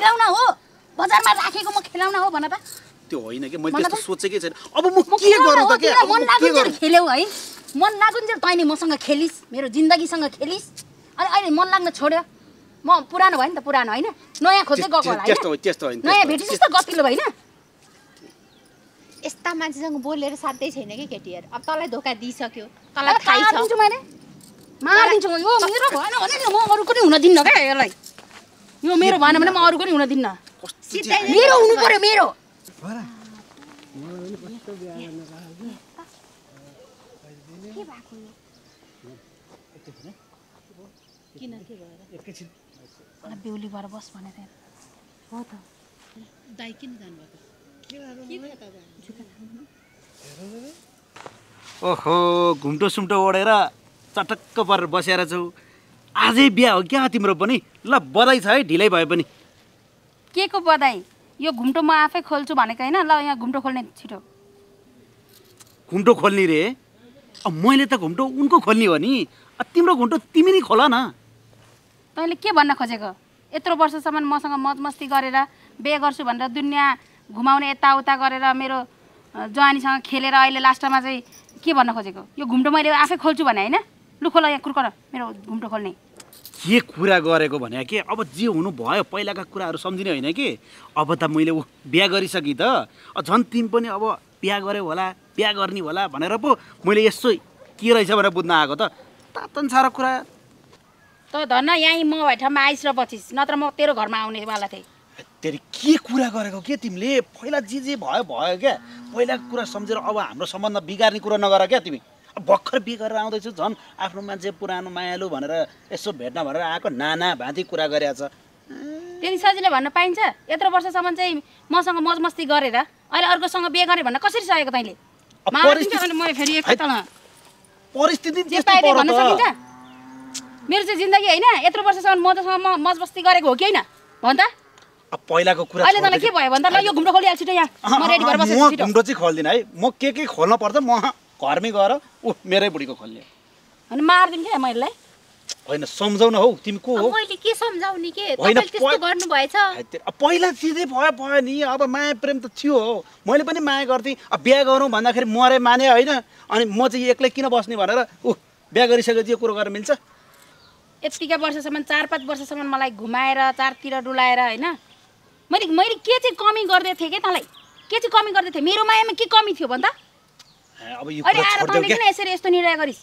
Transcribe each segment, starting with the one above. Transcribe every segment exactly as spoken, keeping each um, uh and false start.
खेलाउन हो, बजारमा राखेको म खेलाउन हो भन त। त्यो होइन के, मैले त्यस्तो सोचेकै छैन। अब म के गरौ त के? मन लागुन्जेल खेल्यौ है, मन लागुन्जेल तैले मसँग खेलिस, मेरो जिन्दगीसँग खेलिस। अनि अहिले मन लाग्न छोड्यो। म पुरानो भए नि त, पुरानो हैन, नयाँ खोज्दै गको होला हैन। त्यस्तो हो, त्यस्तो हैन। नयाँ भेटिस त गतिलो भएन। एस्ता मान्छेसँग बोलेर साध्यै छैन के केटीहरु। अब तलाई धोका दिइसक्यो, तलाई थाहै छ। मारिदिन्छु म, यो मेरो भएन भने नि म अरु कुनै हुन दिन्न के यसलाई। यो मेरो भएन भने म अरु कुनै हुन दिन्न। मेरो हुनु पर्यो मेरो। के भएको यो? किन के भएर? एकैछिन। अला बेउली भएर बस भने त हो त। दाइ किन जानु भएको? के भएर म यता जानु? ओहो, घुम्टो सुम्टो ओडेर चटक्क परेर बसेर छौ। आजै बिहा हो क्या तिम्रो पनि? ल बधाई छ है, ढिलै भए पनि। के को बधाई? यो घुम्टो म आफै खोल्छु भनेको हैन। ल यहाँ घुम्टो खोल्ने छिटो। घुम्टो खोल्ने रे? अब मैले त घुम्टो उनको खोल्ने हो नि। तिम्रो घुम्टो तिमी नै खोल न। तैले के भन्न खोजेको? यत्रो वर्षसम्म मसँग मदमस्ती गरेर बिहे गर्छु भनेर दुनिया घुमाउने यताउता गरेर मेरो जवानीसँग खेलेर अहिले लास्टमा चाहिँ के भन्न खोजेको? यो घुम्टो मैले आफै खोल्छु भने हैन। लु खोल यहाँ कुर्कर, मेरो घुम्टो खोल्ने। के कुरा गरेको भने के? अब जे हुनु भयो पहिलाका कुराहरू सम्झिने होइन कि। अब त मैले ऊ बिहा गरिसकेँ त, झन् तिमी पनि अब बिहा गऱ्यौ होला, बिहा गर्ने होला भनेर पो मैले यसो के रहेछ भनेर बुझ्न आएको त। तातन सारा कुरा त धन्न यहीँ म भए ठाउँमा आइस र बचिस, नत्र म तेरो घरमा आउनेवाला थिएँ। तेरि के कुरा गरेको के तिमीले? पहिला जे जे भयो भयो क्या, पहिलाको कुरा सम्झेर अब हाम्रो सम्बन्ध बिगार्ने कुरा नगर क्या तिमी। भर्खर बिहे गरेर आउँदैछु, झन् आफ्नो मान्छे पुरानो मायालु भनेर यसो भेट्न भनेर आएको नाना भाँती कुरा गरेको छ। त्यति सजिलो भन्न पाइन्छ? यत्रो वर्षसम्म चाहिँ मसँग मजमस्ती गरेर अहिले अर्कोसँग बिहे गरे भन्न कसरी सकेको तैँले? परिस्थिति भन्न सकिन्छ? मेरो चाहिँ जिन्दगी होइन, यत्रो वर्षसम्म मसँग मजमस्ती गरेको हो कि होइन भन त? पहिलाको कुरा अहिले तँलाई के भयो भन त? ल यो घुम्टो खोलिहाल्छु त यहाँ, म रेडी भएर बसेको छु। घुम्टो चाहिँ खोल्दिन है म, के के खोल्न पर्छ म घरमै गएर ऊ मेरै बुढीको खोल्ने। अनि मार्दिन के मैले? हैन सम्झाउन हौ, तिमी को हो? मैले के सम्झाउनी के? तपाईले त्यस्तो गर्नु भएछ। पहिला सिधै भयो भयो नि, अब माया प्रेम त थियो हो। मैले पनि माया गर्थे, अब बिहे गरौँ भन्दाखेरि मरे माने हैन। अनि म चाहिँ एक्लै किन बस्ने भनेर ऊ बिहे गरिसकेपछि यो कुरा गर्न मिल्छ? यतिका वर्षसम्म चार पाँच वर्षसम्म मलाई घुमाएर चारतिर डुलाएर हैन, मैले मैले के चाहिँ कमी गर्दै थिएँ के तँलाई? के चाहिँ कमी गर्दै थिएँ? मेरो मायामा के कमी थियो भन त? अब यो कुरा छोड्देऊ के? यसरी यस्तो निर्णय गरिस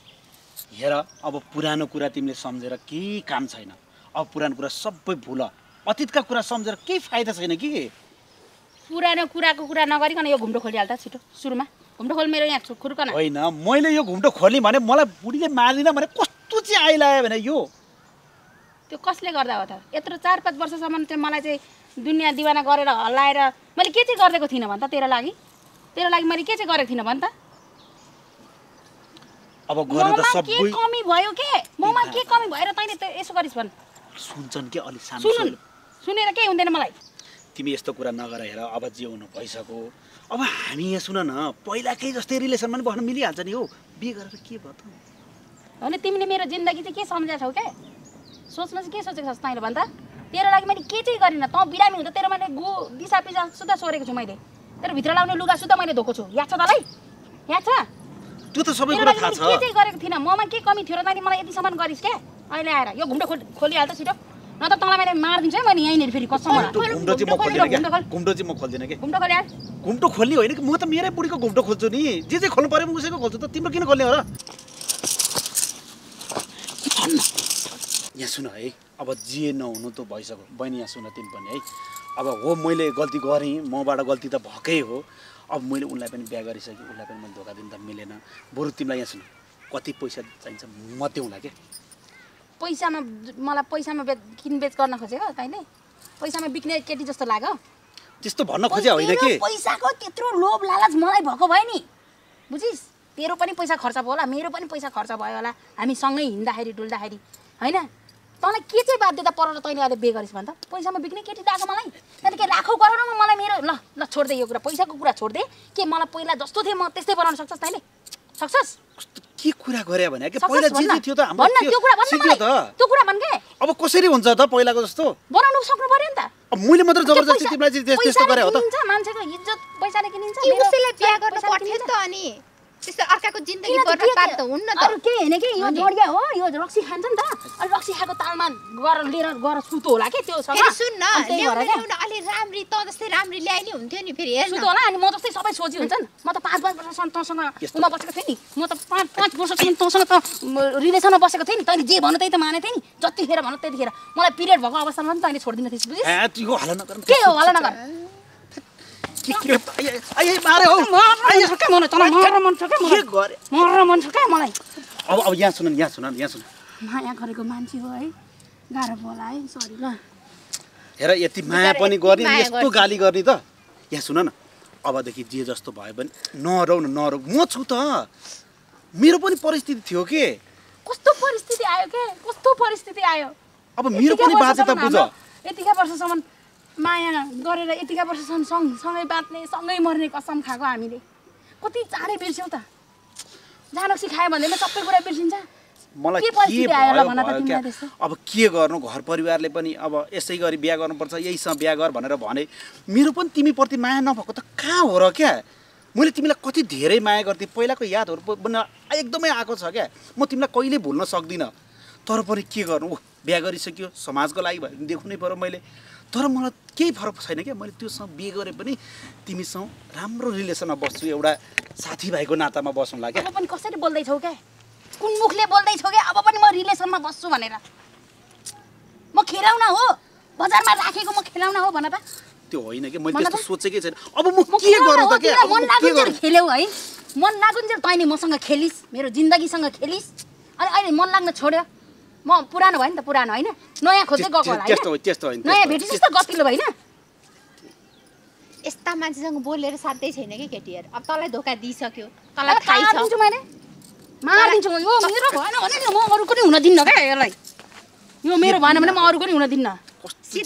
हेर, अब पुरानो कुरा तिमीले सम्झेर के काम छैन। अब पुरानो कुरा सबै भुल, अतीतका कुरा सम्झेर के फाइदा छैन कि। पुरानो कुराको कुरा नगरिकन यो घुम्टो खोलिहाल त छिटो। सुरुमा घुम्टो खोल मेरो यहाँ खुर्कन। होइन मैले यो घुम्टो खोल्ने भने मलाई बुढीले मारिदिन भने कस्तो चाहिँ आइलायो भने यो त्यो कसले गर्दा हो त? यत्रो चार पाँच वर्षसम्म चाहिँ मलाई चाहिँ दुनिया दिवाना गरेर हल्लाएर मैले के चाहिँ गरिदिएको थिइनँ भन त? तेरो लागि तेरो लागि मैले के चाहिँ गरेको थिइनँ भन त? अब गर्न त सबै कमी भयो के? ममा के कमी भएर तैले त यसो गरिस भन? सुन्छन् के अलि सानो? सुन सुनेर के हुँदैन मलाई? तिमी यस्तो कुरा नगर हेर, अब जे हुनु भइसक्यो। अब हामी यहाँ सुन न, पहिलाकै जस्तै रिलेसनमा बस्न मिलिहाल्छ नि। हो बिहे गरेर के भयो त? अनि तिमीले मेरो जिन्दगी चाहिँ के सम्झाछौ के? सोच्न चाहिँ के सोचेको छस् तैले भन त? तेरो लागि मैले के चाहिँ गरिन? तँ बिरामी हुँदा तेरो मैले गु दिसा पिसा सुदा सोरेको छु मैले। तेरो भित्र लाउने लुगा सुदा मैले धोको छु। याद छ तलाई? याद छ? त्यो त सबै कुरा थाहा छ। के चाहिँ गरेको थिन? ममा के कमी थियो र तैले मलाई यति सम्मान गरिस के? अहिले आएर यो घुम्टो खोलिहाल त छिटो, नत्र तँलाई मैले मारिदिन्छु है मैले यहीँनेर। फेरि कसम घुम्टो चाहिँ म खोल्दिन के? घुम्टो चाहिँ म खोल्दिन के? घुम्टो खोल्या? घुम्टो खोल्ने होइन कि, म त मेरै बुढीको घुम्टो खोल्छु नि। जे जे खोल्नु पर्यो म उसैको खोल्छु त, तिम्रो किन खोल्ने हो र? यहाँ सुन है, अब जे नहुनु त भइसक्यो। बहिनी यहाँ सुन तिमी पनि है, अब हो मैले गल्ती गरेँ, मबाट गल्ती त भएकै हो। अब मैले उनलाई पनि बिहा गरिसकेँ, उसलाई पनि मैले धोका दिन त मिलेन। बरु तिमीलाई यहाँ सुन, कति पैसा चाहिन्छ म देउँला के? पैसामा मलाई पैसामा बेच किनबेच गर्न खोजेको तैँले? पैसामा बिक्ने केटी जस्तो लाग्यो? त्यस्तो भन्न खोजे होइन कि। पैसाको त्यत्रो लोभ लालच मलाई भएको भयो नि, बुझिस्? तेरो पनि पैसा खर्च भयो होला, मेरो पनि पैसा खर्च भयो होला, हामी सँगै हिँड्दाखेरि डुल्दाखेरि होइन। तँलाई के चाहिँ बाध्यता परेर तैँले अहिले बिहे गरिस् भन त? पैसामा बिक्ने केटी लाग्यो मलाई। त्यहाँदेखि राखौ गरौँ न मलाई मेरो। ल ल छोड्दै यो कुरा, पैसाको कुरा छोड्दै के मलाई पहिला जस्तो थिएँ म त्यस्तै बनाउन सक्छस् तैँले? सक्छस्? के कुरा गरे भने के? पहिला जे जे थियो त हाम्रो त्यो कुरा भन्न मलाई। त्यो कुरा भन के? अब कसरी हुन्छ त पहिलाको जस्तो बनाउन सक्नु पर्यो नि त। मैले मात्र जबरजस्ती तिमीलाई त्यस्तो गरे हो त? हुन्छ मान्छेको इज्जत पैसाले किनिन्छ। यो कसैलाई बिहे गर्न पठ्यो त अनि? त्यस्तो अर्काको जिन्दगी बर्बाद त हुन्न त। अरु के हैन के यो जोडिया हो, यो रक्सी खान्छ नि त। अनि रक्सी खाको तालमा गर लिएर गर सुतो होला के त्यो सँग। सुन न, ल्याउन अलि राम्री त जस्तै राम्री ल्याइ नि हुन्थ्यो नि फेरि हेर्न। सुतो होला अनि म जस्तै सबै सोची हुन्छ नि। म त पाँच पाँच वर्षसम्म तसँग उमा बसेको थिए नि। म त पाँच पाँच वर्षसम्म तसँग त रिलेसनमा बसेको थिए नि। तैले जे भन्यो त्यही त माने थिए नि। जतिखेर भन्यो त्यतिखेर। मलाई पिरियड भएको अवस्थामा पनि तैले छोड्दिन थिइस् बुझिस्? ए तिको हल्ला नगर। के हो हल्ला नगर? के आइ मारे हो आइ सके मन तन मर मन सके मन के गरे मर मन सके मलाई। अब अब यहाँ सुन यहाँ सुन यहाँ सुन माया गरेको मान्छे हो है गाह्रो बोला है सरी ल। हेर यति माया पनि गर्ने यस्तो गाली गर्ने त यहाँ सुन न अबदेखि जे जस्तो भए पनि नरौ न नरौ म छु त। मेरो पनि परिस्थिति थियो के कस्तो परिस्थिति आयो के कस्तो परिस्थिति आयो। अब मेरो पनि बाध्यता बुझ। यतिका वर्षसम्म माया गरेर यतिका वर्षसम्म सँग सँगै बाँच्ने सँगै मर्ने कसम खाएको हामीले कति चाँडै बिर्स्यौँ त। जानक्सी खायो भन्दैमा सबै कुरा बिर्सिन्छ। मलाई के परिस्थिति आयो ल भन त तिमीलाई त्यस्तो। अब के गर्नु घर परिवारले पनि अब यसै गरी बिहे गर्नुपर्छ यहीसँग बिहे गर भनेर भने मेरो पनि तिमीप्रति माया नभएको त कहाँ हो र क्या। मैले तिमीलाई कति धेरै माया गर्थेँ पहिलाको यादहरू एकदमै आएको छ क्या। म तिमीलाई कहिले भुल्न सक्दिनँ तर पनि के गर्नु बिहे गरिसक्यो समाजको लागि भने देख्नै पर्यो मैले। तर मलाई केही फरक छैन क्या। मैले त्योसँग बिहे गरे पनि तिमीसँग राम्रो रिलेसनमा बस्छु एउटा साथीभाइको नातामा बस्नुला क्या। अब पनि कसरी बोल्दैछौ क्या कुन मुखले बोल्दैछौ क्या अब पनि म रिलेसनमा बस्छु भनेर। म खेलाउना हो बजारमा राखेको म खेलाउना हो भन त। त्यो होइन के मैले त्यस्तो सोचेकै छैन। अब म के गरौँ त के मन लागेर खेल्यौ है मन लागुन्जेल तैले मसँग खेलिस् मेरो जिन्दगीसँग खेलिस् अनि अहिले मन लाग्न छोड्यो। म पुरानो भयो नि त पुरानो हैन नयाँ खोज्दै गएको होला हैन त्यस्तो हो त्यस्तो हैन नयाँ भेटिस् त गतिलो हैन। एस्ता मान्छेसँग बोलेर साध्यै छैन के केटी यार। अब तलाई धोका दिइसक्यो तलाई थाहै छ। मार्दिन्छु मैले मार्दिन्छु यो मेरो भएन भने म अरु कुनै हुन दिन्न के यसलाई। यो मेरो भएन भने म अरु कुनै हुन दिन्न।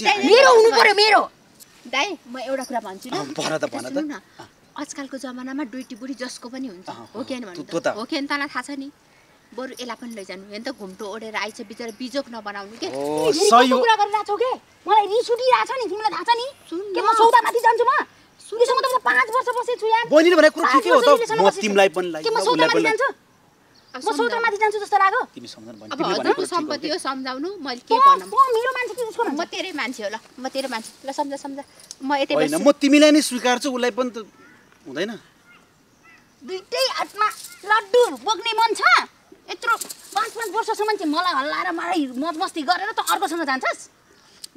मेरो हुनु पर्यो मेरो। दाइ म एउटा कुरा भन्छु ल भन त भन त। आजकलको जमानामा डुटी बुढी जसको पनि हुन्छ हो के भन्नु हो के तलाई थाहा छ नि। बरु एला पनि लैजानु हेन त घुम्टो ओढेर आइछ बिचरा बिजोक नबनाउनु के। सही कुरा गरिराछौ के मलाई रिस उठिराछ नि तिमीलाई थाहा छ नि के म सौदामाथि जान्छु म सुनिसँग त म पाँच वर्ष बसेछु यार। बहिनीले भनेको कुरा के हो त म तिमीलाई पनि लाग्यो म सौदामाथि जान्छु म सौदामाथि जान्छु जस्तो लाग्यो। तिमी सम्झन भनि तिमी भनेको सम्पत्ति हो सम्झाउनु मैले के भन्नु म मेरो मान्छे के छु म तेरै मान्छे हो ल म तेरै मान्छे ल सम्झ सम्झ म यतै बस्छु हैन म तिमीलाई नै स्वीकार्छु उलाई पनि त हुँदैन। दुईटै आत्मा लड्डु बोक्ने मन छ यत्रो पाँच पाँच वर्षसम्म चाहिँ मलाई हल्लाएर मलाई मजमस्ती गरेर त अर्कोसँग जान्छस्।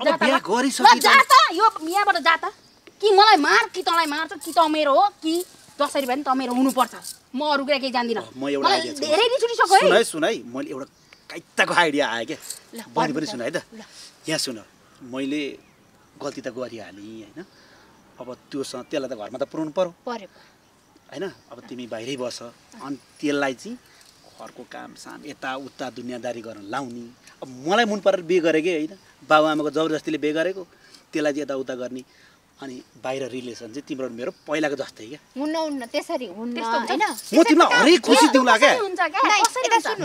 जा त यो यहाँबाट जा त कि मलाई मार कि तँलाई मार्छ कि त मेरो हो कि जसरी भए पनि त मेरो हुनुपर्छ। म अरू कुरा केही जान्दिनँ। म एउटा धेरै रिस उठिसक्यो है। सुनाइ सुनाइ मैले एउटा काइताको आइडिया आयो क्या बढी पनि सुन है त। यहाँ सुन मैले गल्ती त गरिहालेँ होइन अब त्योसँग त्यसलाई त घरमा त पुर्याउनु पर्यो पर्यो होइन। अब तिमी बाहिरै बस अनि त्यसलाई चाहिँ घरको काम साम यताउता दुनियाँदारी गर्न लाउने। अब मलाई मन परेर बिहे गरेकै होइन बाबुआमाको जबरजस्तीले बिहे गरेको त्यसलाई चाहिँ यताउता गर्ने अनि बाहिर रिलेसन चाहिँ तिम्रो मेरो पहिलाको जस्तै क्या हुन्न हुन्न त्यसरी हुन्न हैन। म तिमीलाई हरेक खुसी दिउला के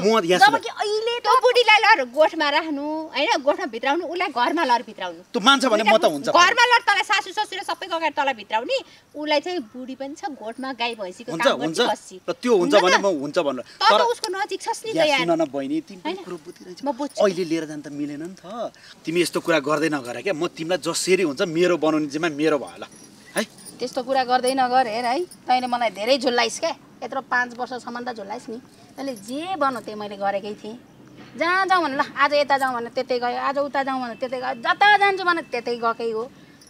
म यहाँ सुन अहिले त बुढीलाई लर गोठमा राख्नु हैन गोठमा भित्राउनु उलाई घरमा लर भित्राउनु त मान्छ भने म त हुन्छ घरमा लर तलाई सासु ससुर सबैको अगाडि तलाई भित्राउनी उलाई चाहिँ बुढी पनि छ गोठमा गाई भैँसीको काम गर्छ बस्सी र त्यो हुन्छ भने म हुन्छ भन्नु तर उसको नजिक छस् नि त यार। सुन न बहिनी तिमी कुरो बुझिरहेछ अहिले लिएर जान त मिलेन नि त। तिमी यस्तो कुरा गर्दै नगर के म तिमीलाई जसरी हुन्छ मेरो बनाउने जिम्मा मेरो भयो ल है। त्यस्तो कुरा गर्दै नगर हेर है तैँले मलाई धेरै झुल्लाइस् क्या यत्रो पाँच वर्षसम्म त झुल्लाइस् नि। तैँले जे बनाउ त्यही मैले गरेकै थिएँ। जहाँ जाउँ भने ल आज यता जाउँ भने त्यतै गयो आज उता जाउँ भने त्यतै गयो जता जान्छु भने त्यतै गएकै हो।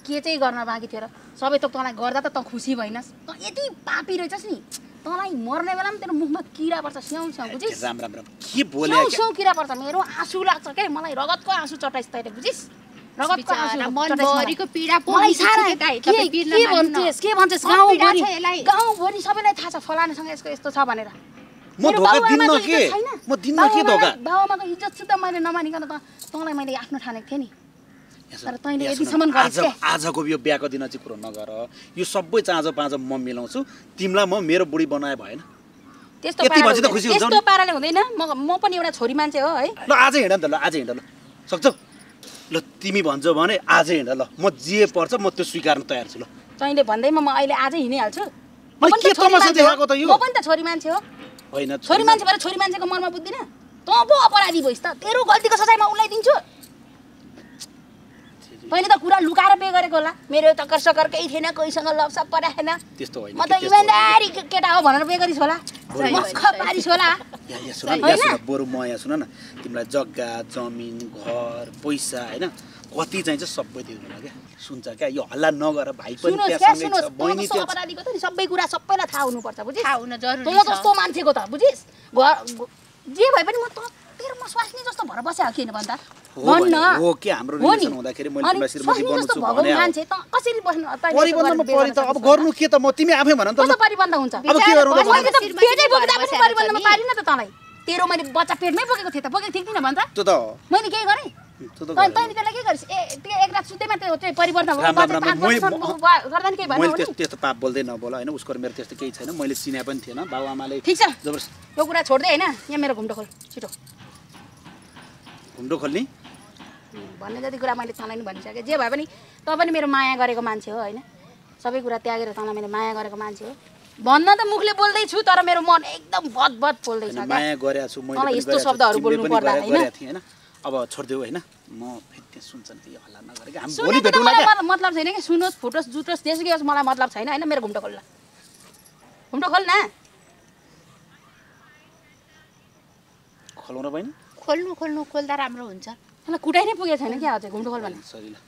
के चाहिँ गर्न बाँकी थियो र सबै त तँलाई गर्दा त तँ खुसी भइनस् तँ यति पापी रहेछस् नि। तँलाई मर्ने बेलामा तेरो मुखमा किरा पर्छ स्याउ स्याउ बुझिस् के बोले स्याउ किरा पर्छ मेरो आँसु लाग्छ क्या मलाई रगतको आँसु चटाइस् तैँले बुझिस् रगतको आँसु मनभरिको पीडा मलाई सारा के बिर्न भन्छस् के भन्छस् गाउँभरि गाउँभरि सबैलाई थाहा छ फलानासँग यसको यस्तो छ भनेर। म धोका दिन्न के म दिन्न के धोका। बाबुआमाको इज्जत सुद्धा मैले नमानिकन त तँलाई मैले आफ्नो ठानेको थिएँ नि तर तैँले यतिसम्म गरेस् के। आजको यो बिहाको दिन चाहिँ कुरो नगर यो सबै चाँजो पाँजो म मिलाउँछु तिमीलाई म मेरो बुढी बनाए भएन। त्यस्तो पाराले त खुसी हुन्छ त्यस्तो पाराले हुँदैन म म पनि एउटा छोरी मान्छे हो है। ल आज हिँड न त ल आज हिँड ल सक्छौ। ल तिमी भन्छौ भने आज हिँड ल म जे पर्छ म त्यो स्वीकार्न तयार छु ल तैले भन्दैमा म अहिले आज हिँडि हाल्छु म के तमासा देखाको त यो म पनि त छोरी मान्छे हो हैन छोरी मान्छे भएर छोरी मान्छेको मनमा बुझ्दिन त पो अपराधी भइस् त तेरो गल्तीको सजाय म उलाई दिन्छु पहिले त कुरा लुकाएर बे गरेको होला मेरो तकर सकर केही थिएन कोहीसँग लभ सब पराएन त्यस्तो हैन म त इमानदारी केटा हो भनेर बे गरिस होला म खपारिस होला या सुन या बरु म या सुन न तिमीलाई जग्गा जमिन घर पैसा हैन कति चाहिन्छ सबै दिनु होला के सुन्छ के यो हल्ला नगर भाइ पनि त्यससँग छ बहिनी त्यो अपराधीको त नि सबै कुरा सबैलाई थाहा हुनु पर्छ बुझिस थाहा हुन जरुरी छ तँ जस्तो मान्छेको त बुझिस घर जे भए पनि म त तेरो म स्वास्नी जस्तो भर बसे हो किन भन्दा भन्न हो के हाम्रो रिलेसन हुँदाखेरि मैले तिमीलाई श्रीमती बन्छु भने मान्छे त कसरी बस्नु त परिबन्धमा परि त अब गर्नु के त म तिमी आफै भन त कस्तो परिबन्ध हुन्छ अब के गरौ त पेटै बोक्दा पनि परिबन्धमा पारिन त तँलाई तेरो मैले बच्चा पेटमै बोकेको थिए त बोकेको थिए किन भन्दा त्यो त मैले के गरे त्यो त तैले त्यसलाई के गरिस ए त्यो एक रात सुतेमा त्यो परिवर्तन भयो गर्दैन के भन्नु मैले त्यस्तो पाप बोल्दै नबोल हैन उसको मेरो त्यस्तो केही छैन मैले सिने पनि थिएन बाउ आमाले ठीक छ यो कुरा छोड्दै हैन यहाँ मेरो घुम्डो खोल छिटो घुम्डो खोल्नी भन्ने जति कुरा मैले तँलाई नि भनिसके जे भए पनि त पनि मेरो माया गरेको मान्छे हो हैन सबै कुरा त्यागेर तँलाई मैले माया गरेको मान्छे हो भन्न त मुखले बोल्दै छु तर मेरो मन एकदम बदबद बोल्दै छ माया गरेको छु मैले पनि यस्तो शब्दहरु बोल्नु पर्दा हैन अब छोड्देऊ हैन म फेरि सुन्छन् कि हल्ला नगरे के हामी भोलि भेटौँला के मतलब छैन के सुनोस् फोटोस जुटोस त्यसै के मलाई मतलब छैन हैन मेरो घुम्टो खोल्ला घुम्टो खोल न खोल्नु र बहिनी खोल्नु खोल्नु खोल्दा राम्रो हुन्छ हैन कुटाइ नै पुगे छैन के आज घुम्टो खोल भने सरी ल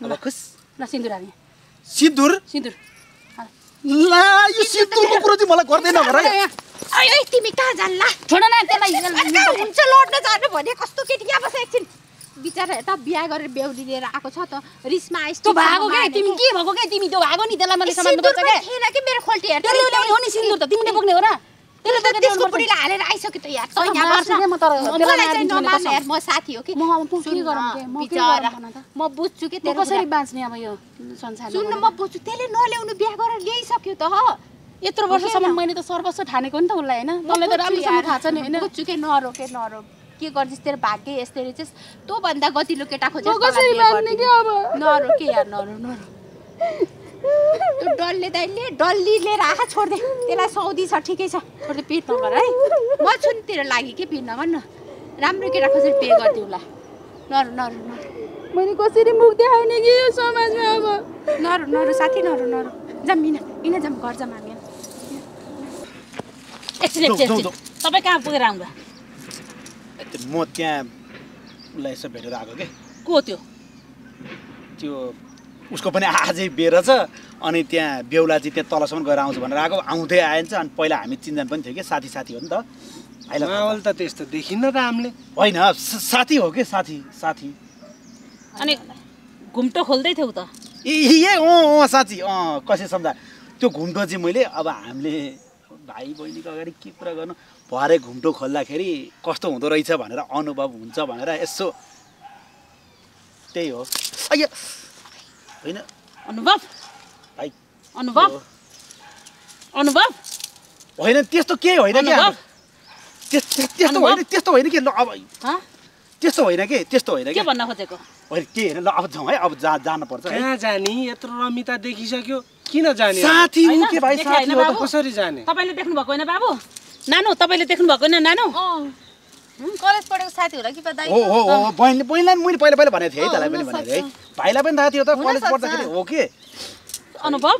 ल अब खुस न सिन्दुरानी सिन्दुर सिन्दुर ला यो सिन्दुरको कुरा चाहिँ मलाई गर्दैन भरे अय अय तिमी कहाँ जान्ला छोड्न न त्यसलाई हुन्छ लोड्न जानु भने कस्तो केटी यहाँ बस एकछिन बिचारा यता बिहा गरेर बेहुली लिएर आको छ त रिसमा आइस्तो भागो के तिमी के भएको के तिमी त्यो भागो नि त्यसलाई मैले सम्झाउनु पर्छ के थिएन कि मेरो खोल्टी हेर्दै ल्याउने हो नि सिन्दुर त तिमीले बोक्ने हो र त्यसले त त्यसको पुडीले हालेर आइसक्यो त यार सही यहाँ मार्छ नि म तर त्यसलाई चाहिँ नमान्ने यार म साथी हो कि म अब के गरौँ के म के गरौँ म बुझ्छु के तेरो कसरी बाँच्ने अब यो संसारमा सुन्न म बुझ्छु त्यसले नल्याउनु बिहा गरेर ल्याइसक्यो त हो यत्रो वर्षसम्म मैले त सर्वस्व ठानेको नि त उलाई हैन मलाई त राम्रोसँग थाहा छ नि हैन बुझ्छु नरो के नरो के गर्दिस तेरो भाग्य यस्तै रहेछ त्यो भन्दा गतिलो केटा खोजेस नरो के यार नरो नरो त्यो डल्ले दाइले डल्ली लिएर आखा छोड्दे त्यसलाई सौदी छ ठिकै छ छोड्दे पिट नगर है म छु नि तेरो लागि के पिट नभन्न राम्रो केटा खोजेर पे गर्दिउला नरो नरो मैले कसरी मुख देखाउने कि यो समाजमा अब नरो नरो साथी नरो नरो जम्मिन इन जम घर जम हामी तपाईँ कहाँ पुगेर आउँदा म त्यहाँ उसलाई यसो भेटेर आएको के को त्यो त्यो उसको पनि आजै बेर छ अनि त्यहाँ बेहुलाजी त्यहाँ तलसम्म गएर आउँछ भनेर आएको आउँदै आएछ अनि पहिला हामी चिन्जान पनि थियो कि साथी साथी हो नि त अहिले त त्यस्तो देखिन्न त हामीले होइन साथी हो कि साथी साथी अनि घुम्टो खोल्दै थियौ त ए ए अँ अँ साँच्ची अँ कसै सम्झा त्यो घुम्टो चाहिँ मैले अब हामीले भाइ बहिनीको अगाडि के कुरा गर्नु भरे घुम्टो खोल्दाखेरि कस्तो हुँदो रहेछ भनेर अनुभव हुन्छ भनेर यसो त्यही हो अय हैन अनुभव भाइ अनुभव अनुभव होइन त्यस्तो के होइन के त्यस्तो त्यस्तो होइन त्यस्तो होइन के ल अब ह त्यस्तो होइन के त्यस्तो होइन के के भन्न खोजेको होइन के हैन ल अब जाऊ है अब जा जानु पर्छ है कहाँ जानी यत्रो रमिता देखिसक्यो किन जाने साथी हो के भाइ साथी हो त कसरी जाने तपाईले देख्नु भएको हैन बाबु नानु तपाईले देख्नु भएको हैन नानु कलेज पढेको साथी होला कि दाइ हो हो हो बहिनीले बहिनीलाई मैले पहिला पहिला भनेको थिएँ है तलाई पनि भनेको थिएँ है भाइलाई पनि थाहा थियो त कलेज पढ्दाखेरि हो के अनुभव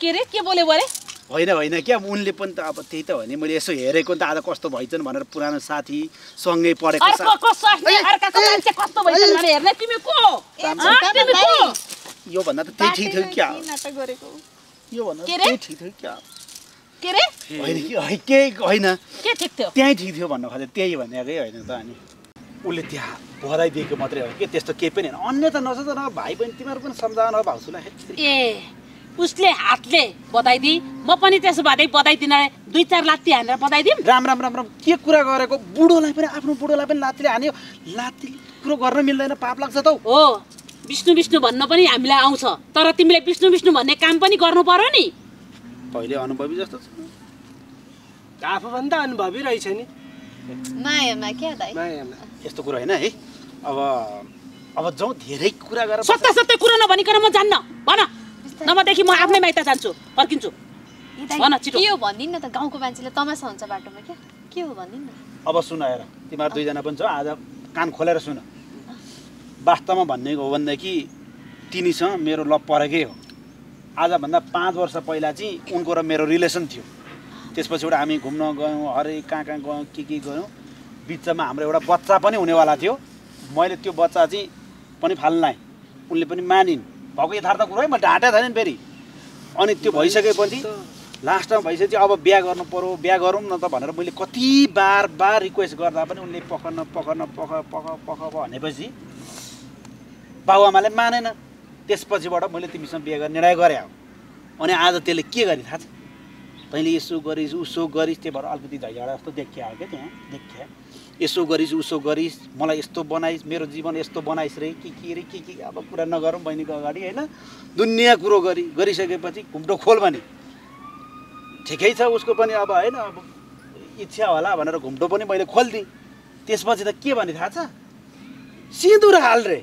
के रे के बोल्यो भरे होइन होइन क्या उनले पनि त अब त्यही त हो नि मैले यसो हेरेको नि त आज कस्तो भइछन् भनेर पुरानो साथी सँगै पढेको साथी अर्काको मान्छे कस्तो भइछन् भनेर हेर्ने तिमी को यो भन्दा त त्यही ठीक थियो क्या यो भन्दा त्यही ठीक थियो क्या के रे हैन के केही हैन के ठीक थियो त्यही ठीक थियो भन्न खोजे त्यही भनेकै हैन त अनि उले त्यहाँ बधाई दिएको मात्रै हो के त्यस्तो केही पनि हैन अन्य त नछ त न भाइ बहिनी तिमीहरु पनि सम्झाउन भाउसुला ए उसले हातले बधाई दि म पनि त्यसो भदै बधाई दिन दुई चार लात्ती हानेर बधाई दिम राम राम राम राम के कुरा गरेको बुढोलाई पनि आफ्नो बुढोलाई पनि लात्तीले हान्यो लात्ती कुरो गर्न मिल्दैन पाप लाग्छ त हो विष्णु विष्णु भन्न पनि हामीलाई आउँछ तर तिमीले विष्णु विष्णु भन्ने काम पनि गर्नु पर्यो नि पहिले अनुभवी जस्तो छ आफू भन्दा अनुभवी रहेछ नि माया मा के दाइ माया मा यस्तो कुरा हैन है अब अब जाऊ धेरै कुरा गरेर सत्य सत्य कुरा नभनिकन म जान्न भन नम देखि म आफ्नै माइता जान्छु फर्किन्छु भन छिटो के हो भन्दिन न त गाउँको मान्छेले तमासा हुन्छ बाटोमा के के हो भन्दिन न अब सुन हेर तिमी दुई जना पनि छ आज कान खोलेर सुन वास्तवमा भन्ने हो भन्देखि तिनीसँग मेरो लभ परेकै हो आज भन्दा पाँच वर्ष पहिला चाहिँ उनको र मेरो रिलेसन थियो त्यसपछि एउटा हामी घुम्न गयौं हरे कहाँ कहाँ गयौं के के गयौं बीचमा हाम्रो एउटा बच्चा पनि हुनेवाला थियो मैले त्यो बच्चा चाहिँ पनि फाल्नाए उनले पनि मानिन् भएको यथार्थ कुरा है म ढाटे थिएन फेरि अनि त्यो भइसकेपछि लास्टमा भइसकेपछि अब बिहे गर्नु पर्यो बिहे गरौँ न त भनेर मैले कति बार बार रिक्वेस्ट गर्दा पनि उनले पक्न पक्न पख पख पख भनेपछि बाबुआमाले मानेन त्यसपछिबाट मैले तिमीसँग बिहे गर्ने निर्णय गरे हो अनि आज त्यसले के गरे थाहा छ तैले यसो गरिस् उसो गरिस् त्यो भएर अलिकति झगडा जस्तो देख्या हो के त्यहाँ देख्या यसो गरिस् उसो गरिस् मलाई यस्तो बनाइस् मेरो जीवन यस्तो बनाइस् रे के के रे के के अब कुरा नगरौँ बहिनीको अगाडि हैन दुनिया कुरो गरी गरिसकेपछि घुम्टो खोल भने ठिकै छ उसको पनि अब हैन अब इच्छा होला भनेर घुम्टो पनि मैले खोल्दिएँ त्यसपछि त के भने थाहा छ सिन्दुर हाल रे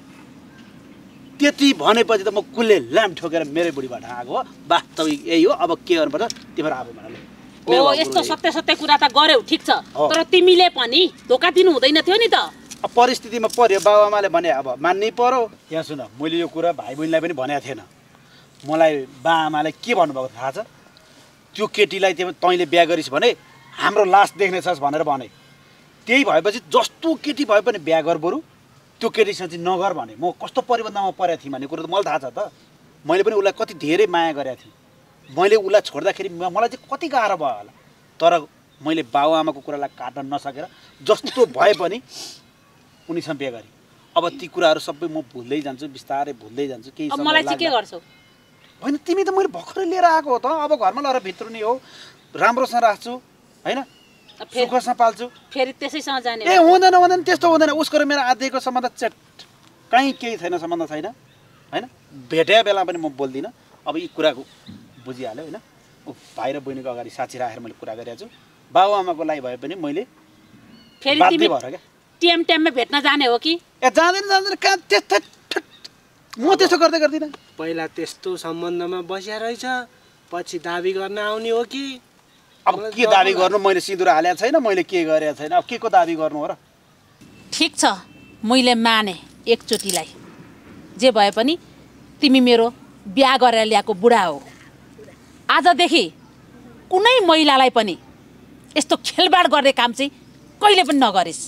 त्यति भनेपछि त म कुले लाम ठोकेर मेरो बुढीबाट आगो वास्तविक यही हो अब के गर्नुपर्छ तिम्रो आबो भनेर ओ यस्तो सत्य सत्य कुरा त गर्यौ ठीक छ तर तिमीले पनि धोका दिनु हुँदैन थियो नि त परिस्थितिमा पर्यो बाबुआमाले भने अब मान्नै पर्यो यहाँ सुन मैले यो कुरा भाइ बहिनीलाई पनि भनेको थिएन मलाई बाआमाले के भन्नुभएको थाहा छ त्यो केटीलाई तैँले बिहे गरिस् भने हाम्रो लास देख्नेछस् भनेर भने त्यही भएपछि जस्तो केटी भए पनि बिहे गर बरु त्यो केटीसँग चाहिँ नगर भने म कस्तो परिबन्धमा परेको थिएँ भन्ने कुरो त मलाई थाहा छ त मैले पनि उसलाई कति धेरै माया गरेको थिएँ मैले उसलाई छोड्दाखेरि मलाई चाहिँ कति गाह्रो भयो होला तर मैले बाबुआमाको कुरालाई काट्न नसकेर जस्तो भए पनि उनीसँग बिहे गरेँ अब ती कुराहरू सबै म भुल्दै जान्छु बिस्तारै भुल्दै जान्छु केही मलाई चाहिँ के गर्छौ होइन तिमी त मैले भर्खरै लिएर आएको हो त अब घरमा लगेर भित्रुनी हो राम्रोसँग राख्छु होइन सुखसँग पाल्छु फेरि त्यसैसँग जाने ए हुँदैन हुँदैन त्यस्तो हुँदैन उसको र मेरो आजको सम्बन्ध चट कहीं केही छैन सम्बन्ध छैन हैन भेटे बेला पनि म बोल्दिन अब यो कुराको बुझिहाल्यो हैन भाइ र बहिनीको अगाडि साची राखेर मैले कुरा गरेको छु बाबुआमाको लागि भए पनि मैले फेरि तिमी टेम टेममै भेट्न जाने हो कि ए जाँदैन जाँदैन का त्यस्तो म त्यस्तो गर्दै गर्दिन पहिला त्यस्तो सम्बन्धमा बस्या रहेछ पछि दाबी गर्न आउने हो कि अब के दाबी गर्नु मैले सिन्दुर हालेको छैन मैले के गरेको छैन अब के को दाबी गर्नु हो र ठीक छ मैले माने एकचोटीलाई जे भए पनि तिमी मेरो बिहा गरेर ल्याएको बुढा हो आजदेखि कुनै महिलालाई पनि यस्तो खेलबाड गर्ने काम चाहिँ कहिले पनि नगरिस्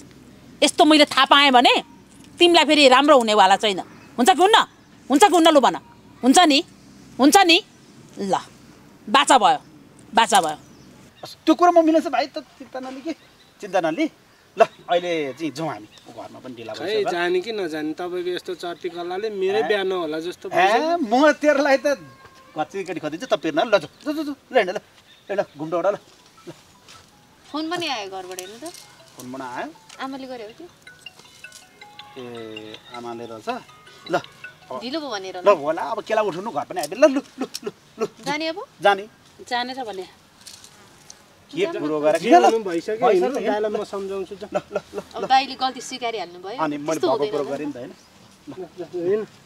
यस्तो मैले थाहा पाएँ भने तिमीलाई फेरि राम्रो हुनेवाला छैन हुन्छ कि हुन्न हुन्छ कि हुन्न लु भन हुन्छ नि हुन्छ नि ल बाचा भयो बाचा भयो त्यो कुरा म मिलाउँछु भाइ त चिन्ता नलि के चिन्ता नलि ल अहिले चाहिँ जाउँ हामी घरमा पनि ढिला भइसक्यो ए जाने कि नजाने तपाईको यस्तो चर्ती कल्लाले मेरो बिहा नहोला जस्तो भइसक्यो ए म तेरलाई त घच्ची केटी खोदिन्छ त पिर्न ल जाऊ जाऊ जाऊ ल ल ल घुम्डौडा ल फोन पनि आयो घरबाट हैन त फोन पनि आयो आमाले गरे हो कि ए आमाले रहेछ ल ढिलो भयो भनेर ल होला अब केला उठाउनु घर पनि आइदिए ल ल ल ल जाने अब जाने जाने छ भने के कुरो गरेको ल भइसक्यो हैन दाइलाई म सम्झाउँछु ल ल ल अब दाइले गल्ती स्वीकारिहाल्नु भयो अनि मैले भएको कुरो गरे नि त हैन ल ल हैन